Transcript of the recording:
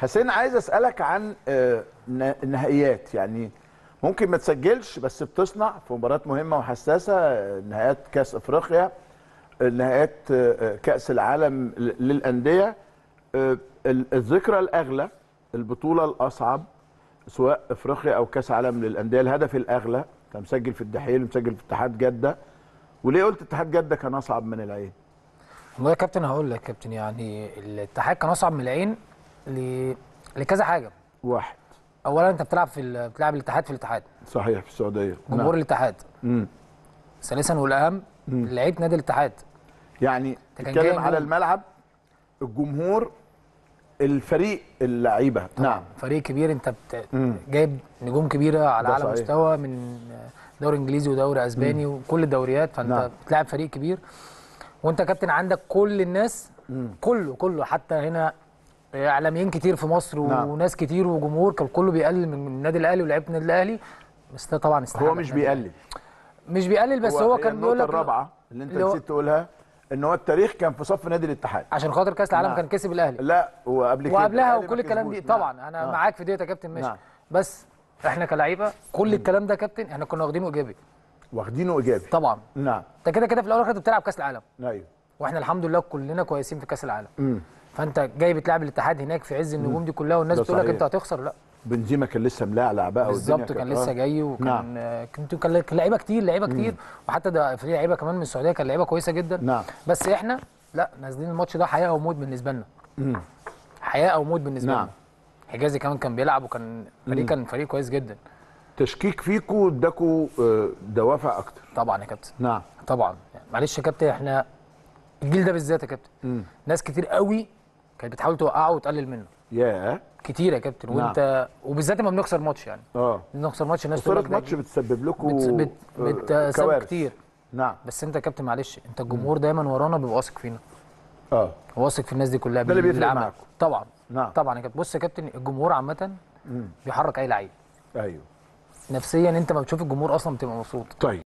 حسين، عايز اسالك عن النهائيات، يعني ممكن ما تسجلش بس بتصنع في مباريات مهمه وحساسه، نهائيات كاس افريقيا، نهائيات كاس العالم للانديه، الذكرى الاغلى، البطوله الاصعب سواء افريقيا او كاس عالم للانديه، الهدف الاغلى. انت مسجل في الدحيل ومسجل في اتحاد جده، وليه قلت اتحاد جده كان اصعب من العين؟ والله يا كابتن هقول لك يا كابتن، يعني الاتحاد كان اصعب من العين لكذا حاجه. واحد، اولا انت بتلعب الاتحاد في الاتحاد، صحيح، في السعوديه، جمهور نعم. الاتحاد. ثالثا والاهم لعيبه نادي الاتحاد، يعني تتكلم على الملعب، الجمهور، الفريق، اللعيبه، نعم، فريق كبير، انت جايب نجوم كبيره على اعلى مستوى من دوري انجليزي ودوري اسباني وكل الدوريات، فانت نعم. بتلعب فريق كبير، وانت كابتن عندك كل الناس، كله حتى هنا اعلاميين كتير في مصر نعم. وناس كتير وجمهور، كان كله بيقلل من النادي الاهلي ولاعيبه النادي الاهلي، بس طبعا استحاله. هو مش بيقلل بس هو كان بيقول لك النقطه الرابعه اللي انت نسيت تقولها، ان هو التاريخ كان في صف نادي الاتحاد عشان خاطر كاس العالم نعم. كان كسب الاهلي، لا وقبل كده وقبلها وكل الكلام دي طبعا نعم. انا نعم. معاك في ديت يا كابتن، ماشي نعم. بس احنا كلاعيبه كل الكلام ده يا كابتن احنا كنا واخدينه ايجابي طبعا نعم. انت كده كده في الاول والاخر بتلعب كاس العالم، ايوه، واحنا الحمد لله كلنا كويسين في كاس العالم، فانت جاي بتلعب الاتحاد هناك في عز النجوم دي كلها، والناس بتقول لك انت هتخسر. لا، بنزيما كان لسه ملاعلع بقى، بالظبط، كان لسه جاي، وكان نعم. كان لعيبه كتير وحتى ده في لعيبه كمان من السعوديه، كان لعيبه كويسه جدا نعم. بس احنا لا، نازلين الماتش ده حياه او موت بالنسبه لنا، حياه او موت بالنسبه نعم. لنا. حجازي كمان كان بيلعب، وكان فريق كويس جدا. تشكيك فيكو اداكوا دوافع اكتر طبعا يا كابتن، نعم طبعا. معلش يا كابتن، احنا الجيل ده بالذات يا كابتن ناس كتير قوي كانت بتحاول توقعه وتقلل منه، ياه كتير يا كابتن نعم. وانت وبالذات لما بنخسر ماتش، يعني بنخسر ماتش، الناس بتقول ماتش بتسبب لكم بتسبب كتير نعم. بس انت يا كابتن معلش، انت الجمهور دايما ورانا بيبقى واثق فينا، واثق في الناس دي كلها، ده اللي بيفرق معاكم طبعا نعم. طبعا يا كابتن، بص يا كابتن، الجمهور عامه بيحرك اي لعيب، ايوه، نفسيا انت ما بتشوف الجمهور اصلا بتبقى مبسوط. طيب.